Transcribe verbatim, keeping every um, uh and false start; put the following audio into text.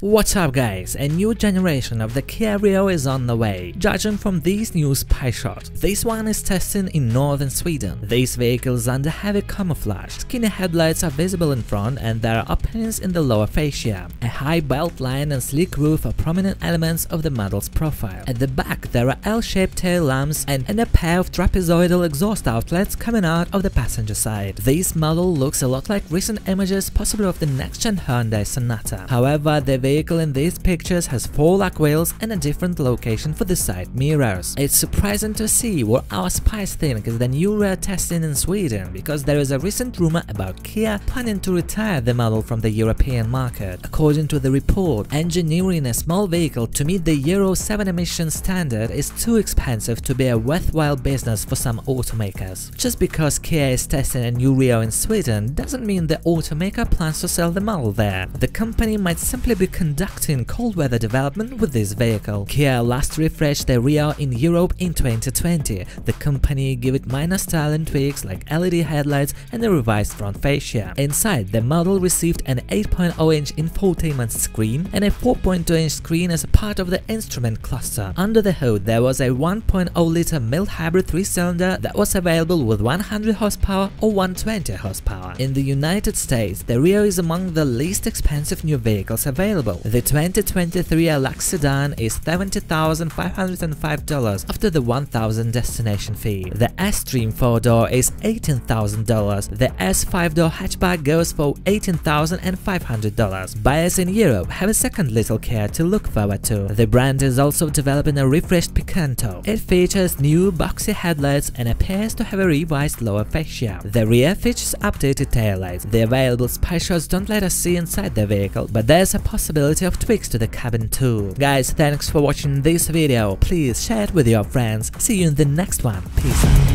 What's up guys, a new generation of the Kia Rio is on the way, judging from these new spy shots. This one is testing in northern Sweden. These vehicles under heavy camouflage, skinny headlights are visible in front and there are openings in the lower fascia. A high belt line and sleek roof are prominent elements of the model's profile. At the back there are L-shaped tail lamps and, and a pair of trapezoidal exhaust outlets coming out of the passenger side. This model looks a lot like recent images possibly of the next-gen Hyundai Sonata. However, the The vehicle in these pictures has four lug wheels and a different location for the side mirrors. It's surprising to see what our spies think is the new rare testing in Sweden, because there is a recent rumor about Kia planning to retire the model from the European market. According to the report, engineering a small vehicle to meet the Euro seven emission standard is too expensive to be a worthwhile business for some automakers. Just because Kia is testing a new Rio in Sweden doesn't mean the automaker plans to sell the model there. The company might simply be conducting cold weather development with this vehicle. Kia last refreshed the Rio in Europe in twenty twenty. The company gave it minor styling tweaks like L E D headlights and a revised front fascia. Inside, the model received an eight point oh inch infotainment screen and a four point two inch screen as a part of the instrument cluster. Under the hood, there was a one point oh liter mild hybrid three cylinder that was available with one hundred horsepower or one hundred twenty horsepower. In the United States, the Rio is among the least expensive new vehicles available. The twenty twenty-three L X sedan is seventy thousand five hundred five dollars after the one thousand dollars destination fee. The S-Stream four door is eighteen thousand dollars. The S five door hatchback goes for eighteen thousand five hundred dollars. Buyers in Europe have a second little Kia to look forward to. The brand is also developing a refreshed Picanto. It features new boxy headlights and appears to have a revised lower fascia. The rear features updated taillights. The available spy shots don't let us see inside the vehicle, but there's a possibility of tweaks to the cabin too. Guys, thanks for watching this video. Please share it with your friends. See you in the next one. Peace out.